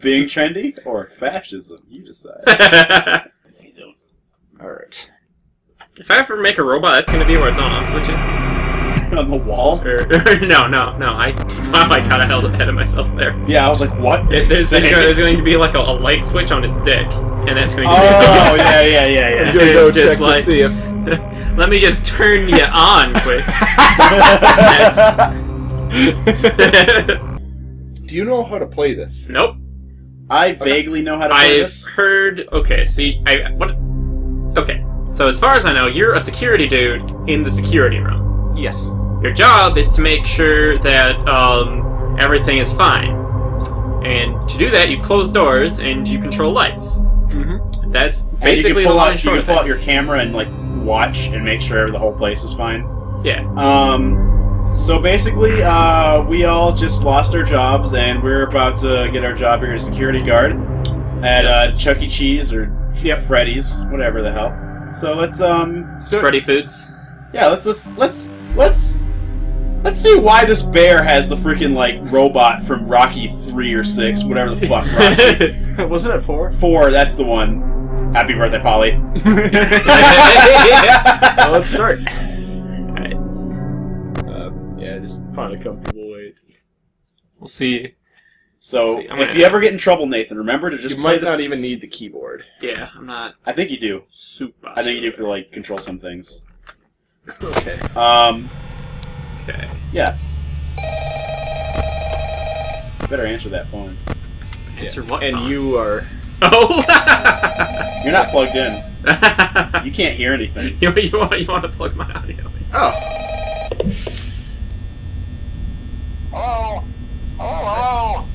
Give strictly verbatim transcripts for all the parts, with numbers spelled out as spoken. Being trendy or fascism, you decide. Alright. If I ever make a robot, that's going to be where it's on, on switches. On the wall? Or, or, no, no, no. I, wow, I got ahead of myself there. Yeah, I was like, what? It, there's, there's, there's going to be like a, a light switch on its dick, and that's going to be... Oh, yeah, yeah, yeah, yeah. You're going to go check like, to see if... Let me just turn you on quick. Do you know how to play this? Nope. I vaguely okay. know how to play I've this. I've heard... Okay, see, I... What... Okay, so as far as I know, you're a security dude in the security room. Yes. Your job is to make sure that um, everything is fine. And to do that, you close doors and you control lights. Mm-hmm. That's basically the long and short of it. You can pull out your camera and, like, watch and make sure the whole place is fine. Yeah. Um... So basically, uh, we all just lost our jobs, and we're about to get our job here as security guard at uh, Chuck E. Cheese or yep. Freddy's, whatever the hell. So let's um. So Freddy Foods. Yeah, let's let's let's let's let's see why this bear has the freaking like robot from Rocky three or six, whatever the fuck. Rocky. Wasn't it four? Four. That's the one. Happy birthday, Polly. Well, let's start. Just find a comfortable weight. We'll see. So, we'll see. If you ever get in trouble, Nathan, remember to just you play might this. Not even need the keyboard. Yeah, I'm not. I think you do. Super. I think sure. you do for like control some things. Okay. Um. Okay. Yeah. You better answer that phone. Answer yeah. what? And phone? You are. Oh. You're not plugged in. You can't hear anything. You you want you want to plug my audio in? Oh. Hello? Hello?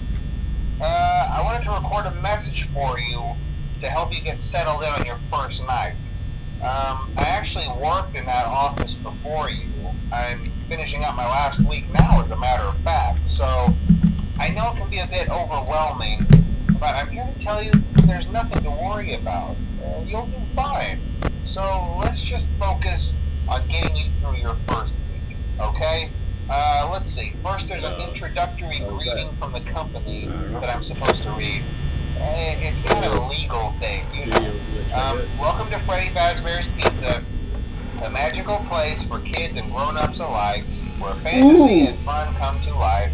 Uh, I wanted to record a message for you to help you get settled in on your first night. Um, I actually worked in that office before you. I'm finishing up my last week now, as a matter of fact, so I know it can be a bit overwhelming, but I'm here to tell you there's nothing to worry about. Uh, you'll be fine. So let's just focus on getting you through your first week, okay? Uh, let's see. First, there's an introductory greeting from the company that I'm supposed to read. It's not a legal thing, you know. Um, welcome to Freddy Fazbear's Pizza, a magical place for kids and grown-ups alike, where fantasy Ooh. and fun come to life.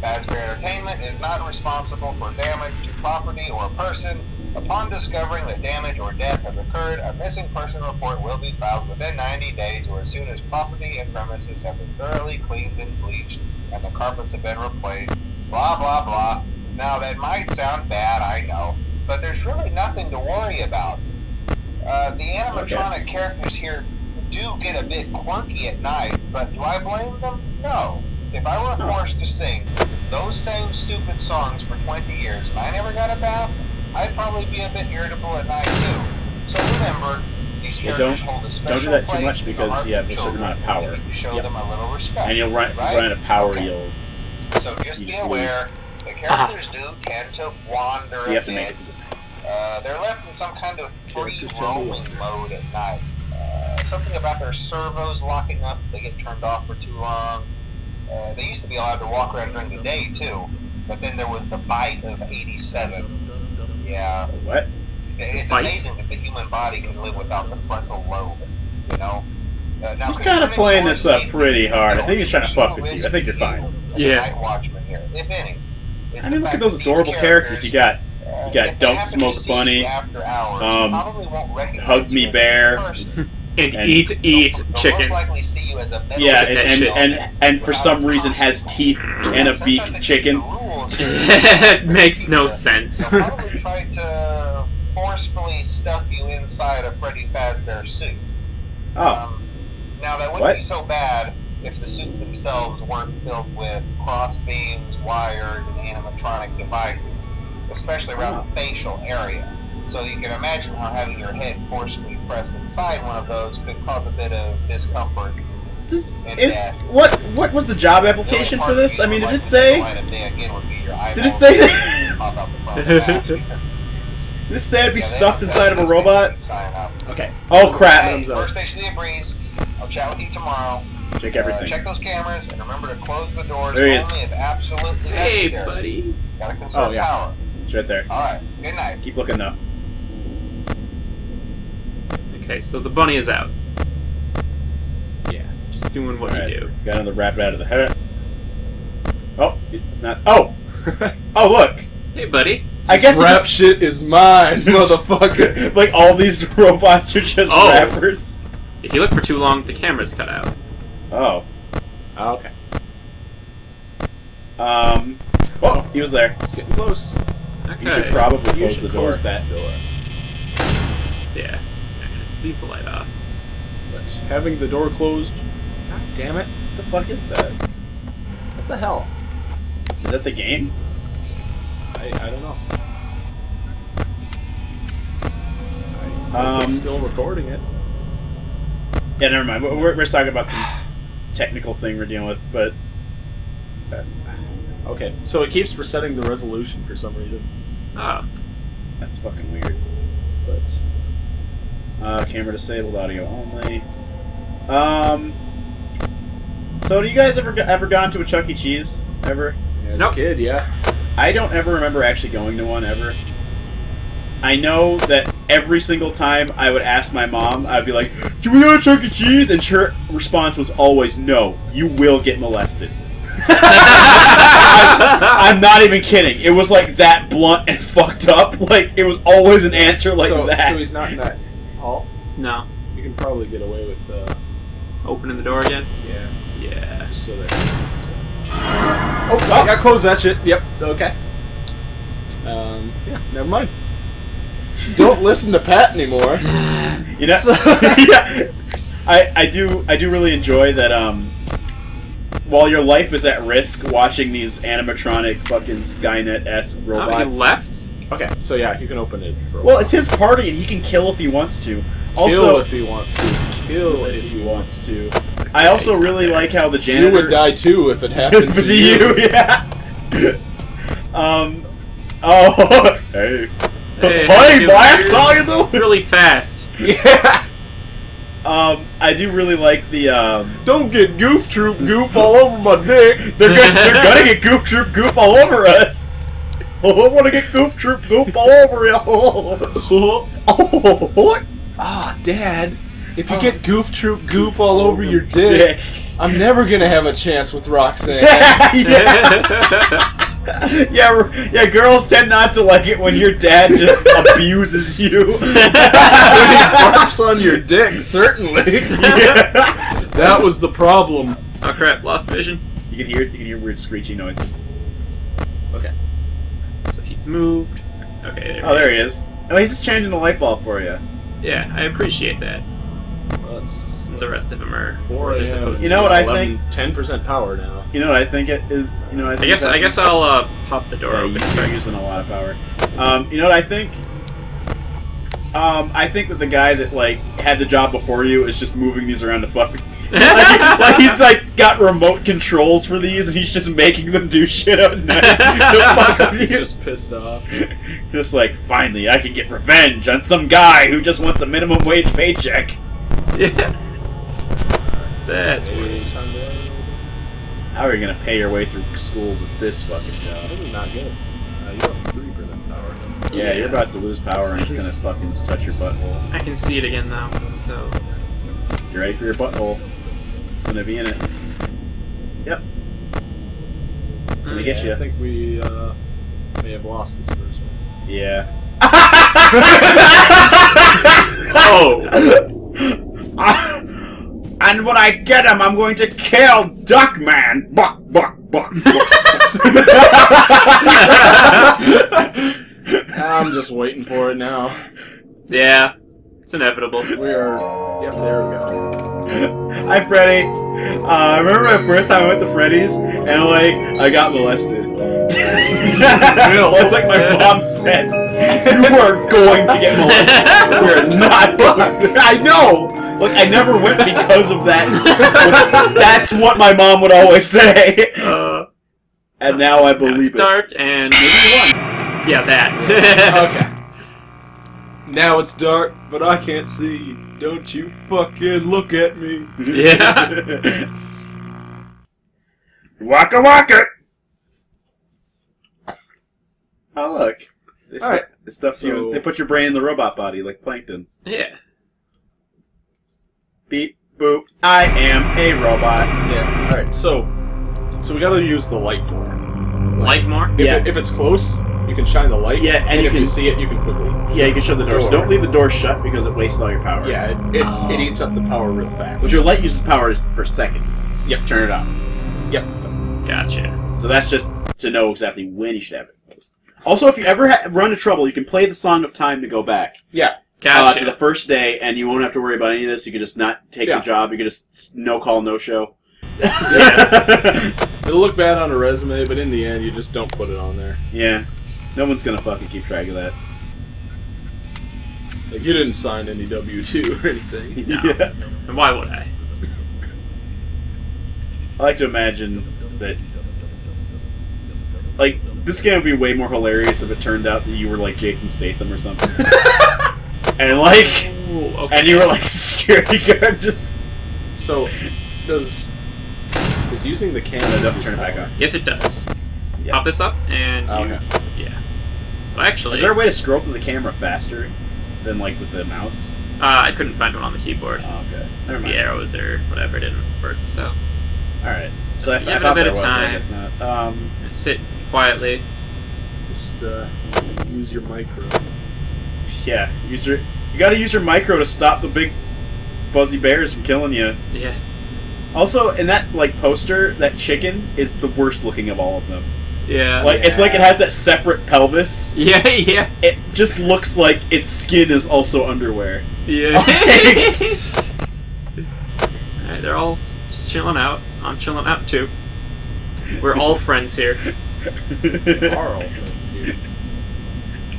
Fazbear Entertainment is not responsible for damage to property or person. Upon discovering that damage or death has occurred, a missing person report will be filed within ninety days or as soon as property and premises have been thoroughly cleaned and bleached and the carpets have been replaced. Blah, blah, blah. Now, that might sound bad, I know, but there's really nothing to worry about. Uh, the animatronic okay. characters here do get a bit quirky at night, but do I blame them? No. If I were forced to sing those same stupid songs for twenty years and I never got a bath, I'd probably be a bit irritable at night too. So remember, these yeah, characters hold a special don't do that too much because you have a certain amount of power. You show yep. them a little respect, and you'll run, right? run out of power. Okay. You'll so just you be just aware, lose. The characters ah. do tend to wander you a have bit. To make uh, they're left in some kind of free roaming mode at night. Uh, something about their servos locking up; they get turned off for too long. Uh, they used to be allowed to walk around during the day too, but then there was the bite of eighty-seven. Yeah. What? It's Bites. amazing that the human body can live without the frontal lobe, you know? Uh, now, he's kind of playing this up pretty hard. I think he's trying to fuck with you. I think you're fine. Yeah. Here, if any, I mean, look at those adorable characters. characters. You got you got Don't Smoke Bunny, um, Hug Me Bear, and, and Eat Eat Chicken. Yeah, and, and, and, and for some reason has teeth and a beak chicken. It makes no sense. They'll probably try to forcefully stuff you inside a Freddy Fazbear suit. Oh. Um, now, that wouldn't what? be so bad if the suits themselves weren't filled with crossbeams, wires, and animatronic devices, especially around oh. the facial area. So you can imagine how having your head forcefully pressed inside one of those could cause a bit of discomfort. This is, what what was the job application for this? I mean, did it say? Did it say that? Did it say I'd be stuffed inside of a robot? Okay. Oh crap! First station of the breeze. I'll chat with you tomorrow. Check everything. Uh, check those cameras and remember to close the doors only if absolutely necessary. Hey, buddy. Gotta conserve power. It's right there. Alright, good night. Keep looking though. Okay, so the bunny is out. Yeah, just doing what right. you do. Got another rabbit out of the head. Oh, it's not. Oh! Oh, look! Hey, buddy. I this guess rap just... shit is mine, motherfucker. Like, all these robots are just oh. rappers. If you look for too long, the camera's cut out. Oh. Oh, okay. Um. Oh, he was there. It's getting close. Okay. You should probably you close should the door. Close that door. Yeah. Leave the light off. But having the door closed. God damn it! What the fuck is that? What the hell? Is that the game? I I don't know. I um, it's still recording it. Yeah, never mind. We're we're talking about some technical thing we're dealing with, but. Uh, Okay, so it keeps resetting the resolution for some reason. Ah. Oh. That's fucking weird. But... Uh, camera disabled, audio only. Um... So, do you guys ever ever gone to a Chuck E. Cheese? Ever? Yeah, as nope. a kid, yeah. I don't ever remember actually going to one, ever. I know that every single time I would ask my mom, I'd be like, do we go to Chuck E. Cheese? And her response was always, no, you will get molested. I'm, I'm not even kidding. It was like that blunt and fucked up. Like, it was always an answer like so, that. So he's not in that hall? No. You can probably get away with uh, opening the door again? Yeah. Yeah. Just so that... Oh, oh, I gotta close that shit. Yep. Okay. Um, yeah, never mind. Don't listen to Pat anymore. You know? So, yeah. I, I, do, I do really enjoy that, um... while your life is at risk watching these animatronic fucking Skynet-esque robots... How many left? Okay, so yeah, you can open it for a Well, while. It's his party, and he can kill if he wants to. Also, kill if he wants to. Kill if he wants to. I yeah, also really like how the janitor... You would die, too, if it happened to, to you. you. Yeah. um... Oh, hey. Hey, hey Blacks, how you doing? Really fast. Yeah. Um, I do really like the, um... Don't get Goof Troop goop all over my dick! They're gonna, they're gonna get Goof Troop goop all over us! Oh, I wanna get Goof Troop goop all over you! Oh, oh, oh. oh Dad, if you oh. get Goof Troop goop all over your dick, dick, I'm never gonna have a chance with Roxanne. yeah. yeah, yeah. Girls tend not to like it when your dad just abuses you. When he barfs on your dick, certainly. Yeah. That was the problem. Oh crap! Lost vision. You can hear, you can hear weird screechy noises. Okay. So he's moved. Okay. There oh, he there he is. Oh, he's just changing the light bulb for you. Yeah, I appreciate that. Well, that's the rest of them are. Or supposed you know to what I eleven, think? Ten percent power now. You know what I think it is. You know I, think I guess I guess I'll uh, pop the door yeah, open. You're using a lot of power. Um, you know what I think? Um, I think that the guy that like had the job before you is just moving these around to fuck. like, like he's like got remote controls for these, and he's just making them do shit at night. He's just pissed off. Just like finally, I can get revenge on some guy who just wants a minimum wage paycheck. Yeah. That's weird. How are you gonna pay your way through school with this fucking job? This is not good. Uh, you have three percent power. Yeah, yeah, you're about to lose power, and it's gonna fucking touch your butthole. I can see it again now, so you ready for your butthole? It's gonna be in it. Yep. It's gonna mm, get yeah, you. I think we uh, may have lost this first one. Yeah. oh. And when I get him, I'm going to kill Duckman! Buck, buck, buck, buck. I'm just waiting for it now. Yeah, it's inevitable. We are. Yep, there we go. Hi, Freddy. Uh, I remember my first time I went to Freddy's, and like, I got molested. It's like my mom said, you are going to get molested. We're not going to. I know! Look, I never went because of that. That's what my mom would always say. Uh, and now I believe it's it. Dark and maybe one. Yeah, that. Okay. Now it's dark, but I can't see. Don't you fucking look at me. Yeah. Waka waka. Oh, look. They All right. They stuff so, you. They put your brain in the robot body like plankton. Yeah. Beep boop. I am a robot. Yeah. All right. So, so we got to use the light more. Like, light more? If yeah. It, if it's close, you can shine the light. Yeah, and, and you if can, you see it, you can quickly. Yeah, you can shut the door. So don't leave the door shut because it wastes all your power. Yeah, it it, um, it eats up the power real fast. But your light uses power for a second. You have to turn it off. Yep. So. Gotcha. So that's just to know exactly when you should have it. Also, if you ever ha run into trouble, you can play the Song of Time to go back. Yeah. Gotcha. Uh, to the first day, and you won't have to worry about any of this. You can just not take yeah. the job. You can just no call, no show. Yeah. It'll look bad on a resume, but in the end, you just don't put it on there. Yeah. No one's going to fucking keep track of that. Like, you didn't sign any W two or anything. No. Yeah. And why would I? I like to imagine that... Like... This game would be way more hilarious if it turned out that you were like Jason Statham or something, and like, Ooh, okay. and you were like a security guard. Just so does is using the camera up turn it back on? Yes, it does. Yeah. Pop this up and oh, you, okay. yeah. So actually, is there a way to scroll through the camera faster than like with the mouse? Uh, I couldn't find one on the keyboard. Oh, okay, never mind. The arrows or whatever didn't work. So all right. So I, I thought a bit of time. Was, I guess not. Um, sit. Quietly. Just, uh, use your micro. Yeah, use your... You gotta use your micro to stop the big fuzzy bears from killing you. Yeah. Also, in that, like, poster, that chicken is the worst looking of all of them. Yeah. Like, yeah. It's like it has that separate pelvis. Yeah, yeah. It just looks like its skin is also underwear. Yeah. Alright, they're all just chilling out. I'm chilling out, too. We're all friends here.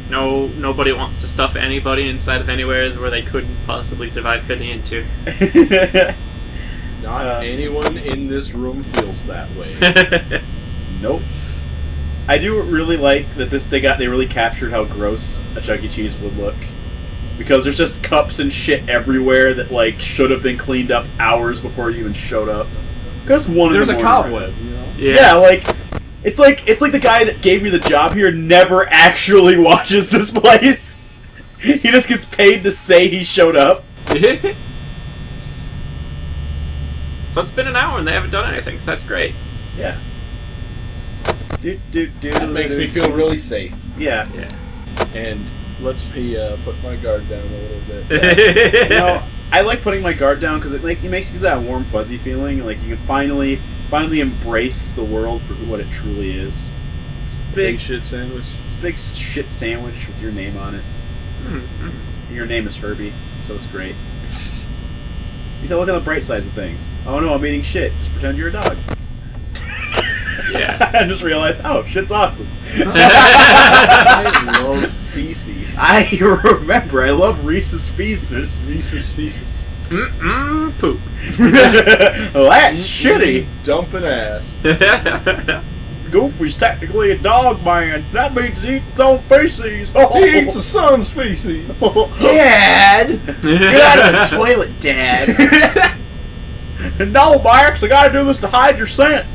No, nobody wants to stuff anybody inside of anywhere where they couldn't possibly survive fitting into. Not uh, anyone in this room feels that way. Nope. I do really like that this they got they really captured how gross a Chuck E. Cheese would look, because there's just cups and shit everywhere that like should have been cleaned up hours before you even showed up. Because one there's in the a cobweb. You know? Yeah. yeah, like. It's like it's like the guy that gave me the job here never actually watches this place. He just gets paid to say he showed up. So it's been an hour and they haven't done anything, so that's great. Yeah. Do, do, do, that makes do, me feel really safe. Yeah. Yeah. And lets me uh, put my guard down a little bit. Uh, you know, I like putting my guard down because it like it makes you that warm fuzzy feeling, like you can finally. Finally embrace the world for what it truly is. Just, just a big, big shit sandwich. Just a big shit sandwich with your name on it. Mm-hmm. Your name is Herbie, so it's great. You gotta look at the bright side of things. Oh no, I'm eating shit. Just pretend you're a dog. Yeah. I just realized, oh, shit's awesome. I love feces. I remember, I love Reese's feces. Reese's feces. Mm-mm, poop. That's shitty. Dumping ass. Goofy's technically a dog man. That means he eats his own feces. Oh. He eats his son's feces. Dad! Get out of the toilet, Dad. No, Max, I gotta do this to hide your scent.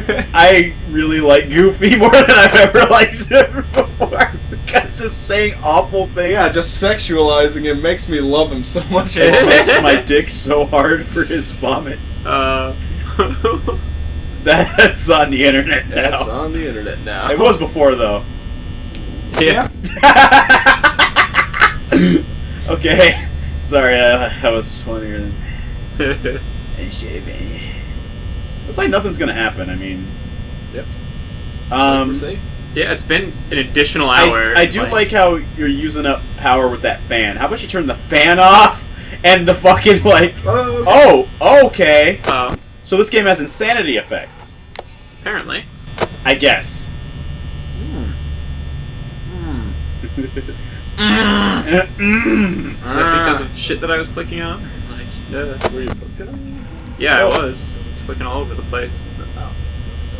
I really like Goofy more than I've ever liked him before. Because just saying awful things. Yeah, just sexualizing him makes me love him so much. It makes my dick so hard for his vomit. Uh, that's on the internet now. That's on the internet now. It was before, though. Yeah. Okay. Sorry, uh, that was funnier than... It's like nothing's gonna happen, I mean... Yep. Um... So we're safe. Yeah, it's been an additional hour. I, I do like how you're using up power with that fan. How about you turn the fan off and the fucking, like... Oh, okay. Uh, so this game has insanity effects. Apparently. I guess. Mm. Mm. Mm. Mm. Is that because of shit that I was clicking on? Like, yeah. Were you clicking on? Yeah, oh. I was. I was clicking all over the place. Oh.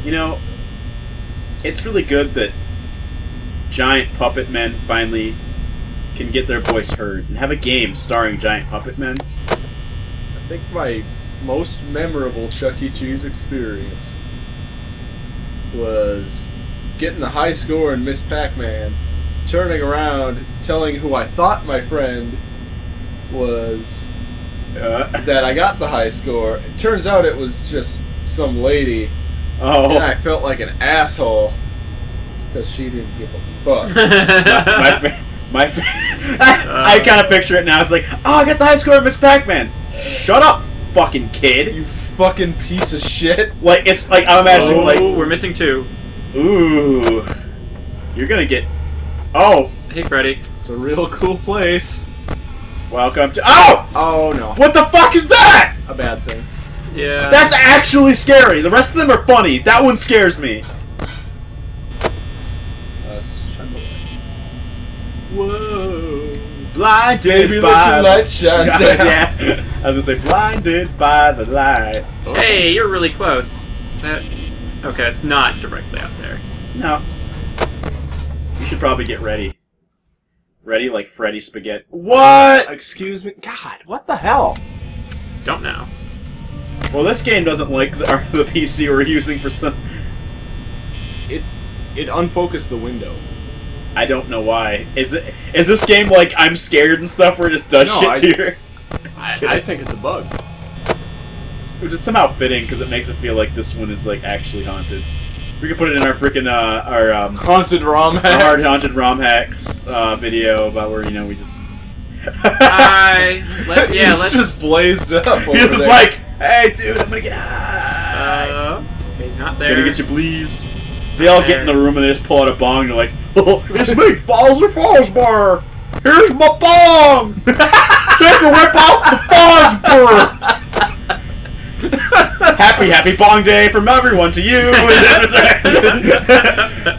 You know... It's really good that giant puppet men finally can get their voice heard and have a game starring giant puppet men. I think my most memorable Chuck E. Cheese experience was getting a high score in Miss Pac-Man, turning around, telling who I thought my friend was uh. that I got the high score. It turns out it was just some lady. Oh. And I felt like an asshole because she didn't give a fuck. my my, my uh. I kind of picture it now. It's like, oh, I got the high score in Miss Pac-Man. Shut up, fucking kid. You fucking piece of shit. Like, it's like, I'm imagining, oh, like... we're missing two. Ooh. You're gonna get... Oh! Hey, Freddy. It's a real cool place. Welcome to... Oh! Oh, no. What the fuck is that?! A bad thing. Yeah. That's actually scary. The rest of them are funny. That one scares me. Uh, Whoa. Blinded Baby by... the light shine down. Yeah. I was gonna say, blinded by the light. Oh. Hey, you're really close. Is that... Okay, it's not directly out there. No. You should probably get ready. Ready like Freddy Spaghetti. What? Excuse me? God, what the hell? Don't know. Well, this game doesn't like the, or the P C we're using for some... It it unfocused the window. I don't know why. Is it is this game like I'm scared and stuff where it just does no, shit I, to your... I, I think it's a bug. Which is somehow fitting because it makes it feel like this one is like actually haunted. We can put it in our freaking uh, our um, haunted ROM hacks. Our haunted ROM hacks uh, video about where you know we just. I let, yeah, let's just blazed up. Over he was there. Like, "Hey, dude, I'm gonna get high." Uh, he's not there. Gonna get you bleezed. They not all there. Get in the room and they just pull out a bong. And they're like, oh, "It's me, Fozzie Fazbear. Here's my bong. Take a rip off the Fazbear." Happy, happy bong day from everyone to you.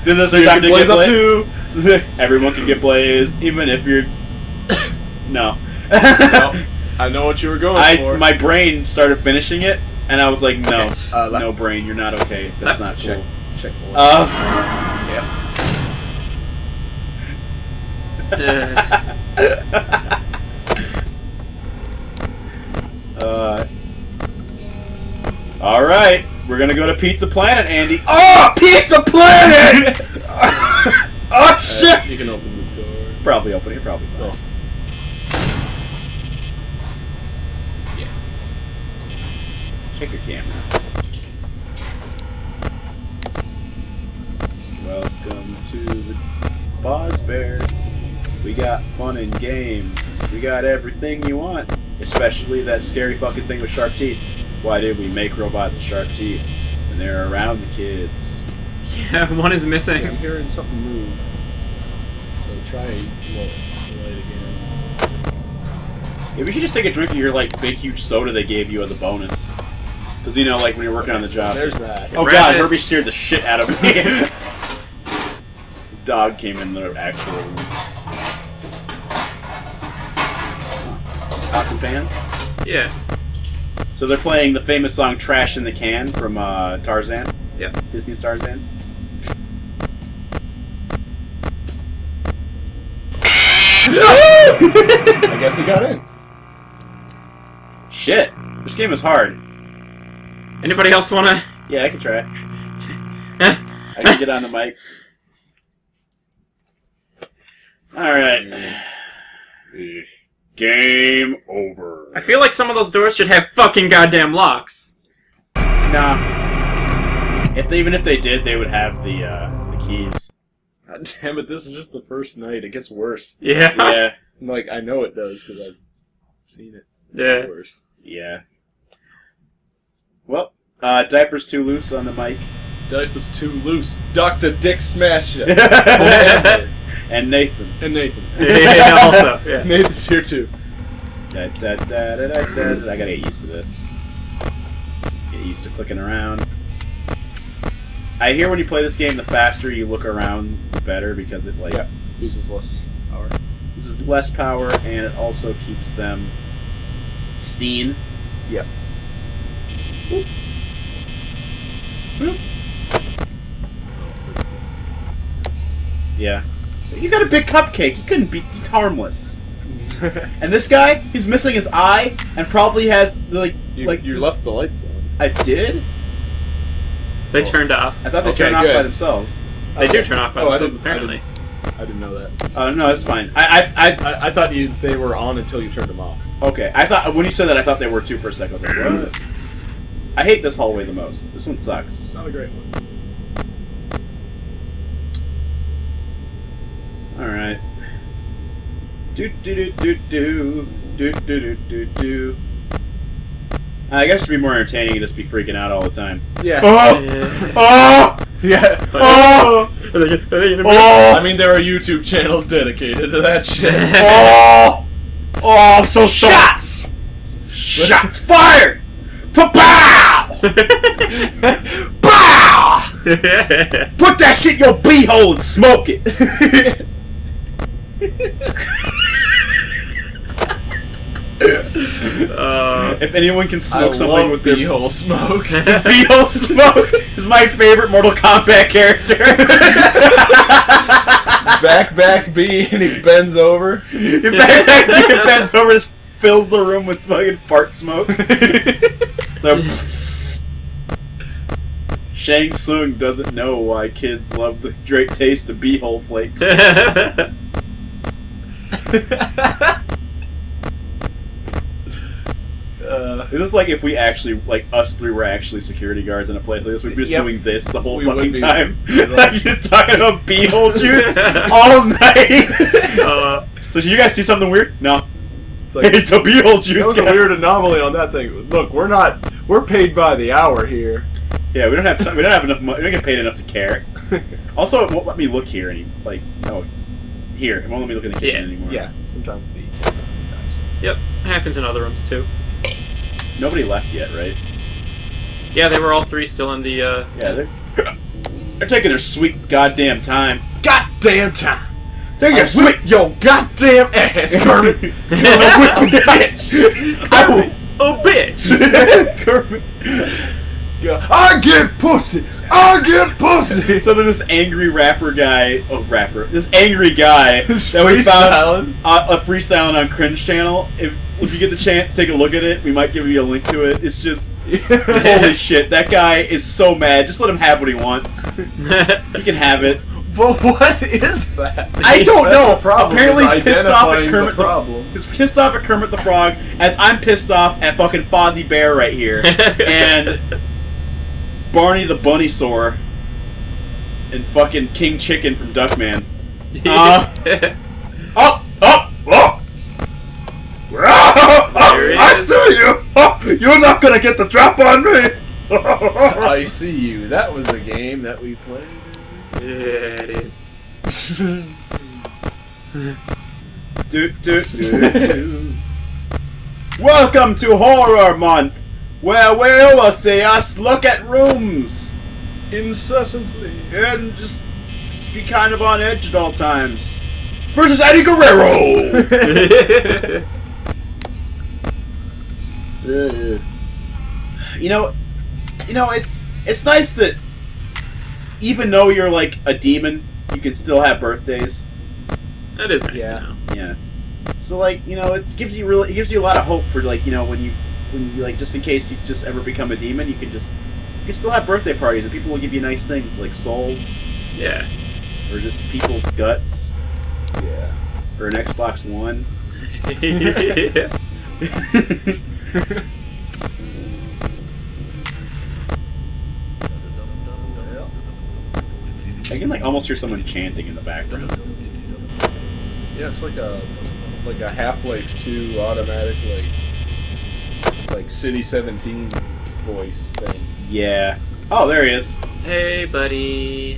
This is so time to blaze up too. Everyone can get blazed, even if you're. No. Well, I know what you were going I, for. My brain started finishing it, and I was like, no, okay. uh, no brain, you're not okay. That's left. Not cool. Check, check the left. Uh, yep. uh. All right, we're gonna go to Pizza Planet, Andy. Oh, Pizza Planet! Oh uh, shit! You can open the door. Probably open it. Probably. Oh. Yeah. Check your camera. Welcome to the Buzz Bears. We got fun and games. We got everything you want, especially that scary fucking thing with sharp teeth. Why did we make robots with sharp teeth when they're around the kids? Yeah, one is missing. I'm hearing something move. So try to light again. Yeah, we should just take a drink of your like big huge soda they gave you as a bonus. Because you know, like when you're working on the job. There's that. Oh god, Herbie scared the shit out of me. Dog came in the actual room. Pots and pans? Yeah. So they're playing the famous song Trash in the Can from uh, Tarzan. Yeah. Disney's Tarzan. I guess he got in. Shit. This game is hard. Anybody else wanna? Yeah, I can try. I can get on the mic. Alright. Game over. I feel like some of those doors should have fucking goddamn locks. Nah. If they, even if they did, they would have the uh, the keys. God damn it! This is just the first night. It gets worse. Yeah. Yeah. Like I know it does because I've seen it. Yeah. It's worse. Yeah. Well, uh, diapers too loose on the mic. Diapers too loose. Doctor Dick Smasher. And Nathan. And Nathan. Yeah, yeah, also. Yeah. Nathan's here too. Da, da, da, da, da, da. I gotta get used to this. Just get used to clicking around. I hear when you play this game, the faster you look around, the better because it like yeah. uses less power. Uses less power, and it also keeps them seen. Yep. Boop. Boop. Yeah. He's got a big cupcake. He couldn't be. He's harmless. And this guy, he's missing his eye, and probably has the, like you, like. You this... left the lights on. I did. They well, turned off. I thought they okay, turned off good. by themselves. They okay. do turn off by oh, themselves, I apparently. I didn't, I didn't know that. Oh, uh, no, that's fine. I I, I, I thought you, they were on until you turned them off. Okay. I thought when you said that, I thought they were too for a second. I was like, what? I hate this hallway the most. This one sucks. It's not a great one. Alright. Do do do do do. Do do do do do. I guess it should be more entertaining and just be freaking out all the time. Yeah. Oh! Yeah. Oh! Yeah. Oh! Oh! I mean, there are YouTube channels dedicated to that shit. Oh! Oh, I'm so stuck. Shots! Shots fired! Pa-pow! Pow! Put that shit in your beehole and smoke it! Uh, if anyone can smoke I something with beehole smoke, beehole smoke is my favorite Mortal Kombat character. Back, back, B, and he bends over. Back, back, B, and bends over, just fills the room with fucking fart smoke. So, Shang Tsung doesn't know why kids love the great taste of beehole flakes. Uh, is this like if we actually, like us three were actually security guards in a place like this? We'd be just yep. doing this the whole we fucking be, time. Like, like just talking about Beetlejuice all night. Uh, so do you guys see something weird? No. It's, like, it's a Beetlejuice. That was a weird anomaly on that thing. Look, we're not, we're paid by the hour here. Yeah, we don't have time, we don't have enough money, we don't get paid enough to care. Also, it won't let me look here any, like, oh, here. It won't let me look in the kitchen yeah. anymore. Yeah, sometimes the... Sometimes. Yep, it happens in other rooms too. Nobody left yet, right? Yeah, they were all three still in the, uh... Yeah, they're... They're taking their sweet goddamn time. Goddamn time! They're your sweet... Yo, goddamn ass, Kermit! Kermit, a bitch! Kermit's a bitch! Kermit... I get pussy! I get pussy! So there's this angry rapper guy... Oh, rapper. This angry guy... that we found a, a freestyling on Cringe Channel. It, If you get the chance, take a look at it. We might give you a link to it. It's just... Holy shit, that guy is so mad. Just let him have what he wants. He can have it. But what is that? I don't That's know. The problem. Apparently he's pissed off at Kermit the problem. The, he's pissed off at Kermit the Frog, as I'm pissed off at fucking Fozzie Bear right here. And... Barney the Bunnysaur. And fucking King Chicken from Duckman. Uh, oh! Oh! Oh! I see you! Oh, you're not gonna get the drop on me! I see you. That was a game that we played. Yeah, it is. do, do, do, do. Welcome to Horror Month, where we will see us look at rooms incessantly and just, just be kind of on edge at all times. Versus Eddie Guerrero! You know, you know it's it's nice that even though you're like a demon, you can still have birthdays. That is nice yeah. to know. Yeah. So like you know, it gives you really it gives you a lot of hope for like you know when you when you like just in case you just ever become a demon, you can just you can still have birthday parties and people will give you nice things like souls. Yeah. Or just people's guts. Yeah. Or an Xbox One. I can like almost hear someone chanting in the background. Yeah, it's like a like a Half-Life two automatic like like City seventeen voice thing. Yeah. Oh, there he is. Hey, buddy.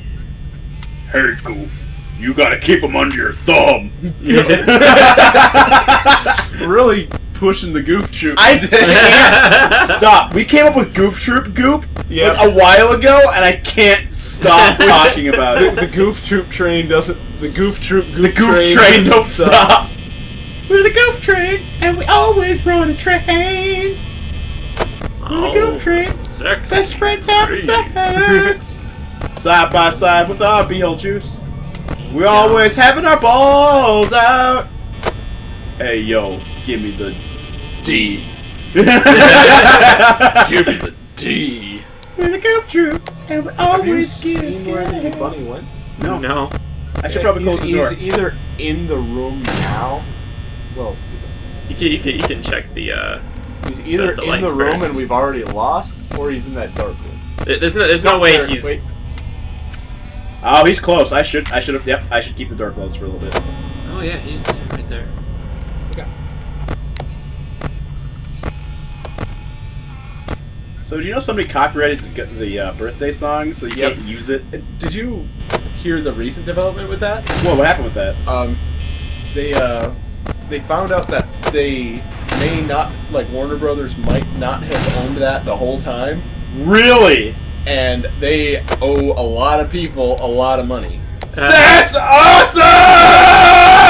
Hey, Goof. You gotta keep him under your thumb. Really. Pushing the Goof Troop. I can't stop. We came up with Goof Troop Goop yep. like a while ago, and I can't stop talking about it. The, the Goof Troop train doesn't. The Goof Troop Goop the Goof train, train don't stop. stop. We're the Goof Train, and we always run a train. We're the Goof Train. Six, Best friends having sex. Side by side with our Beetlejuice. We're always having our balls out. Hey, yo. Give me the D. Give me the D. We're the Goof Troop, And we're always Have you seen where the big bunny went? No. No. I should yeah, probably close the door. He's either in the room now. Well, you can you can you can check the. Uh, he's either the, the in the room first. and we've already lost, or he's in that dark room. There's no there's no, no way there. he's. Wait. Oh, he's close. I should I should have yep. I should keep the door closed for a little bit. Oh yeah, he's right there. Okay. So did you know somebody copyrighted the, the uh, birthday song, so you yep. can't use it? Did you hear the recent development with that? Well, what happened with that? Um, they uh, they found out that they may not like Warner Brothers might not have owned that the whole time. Really? And they owe a lot of people a lot of money. Uh, That's awesome!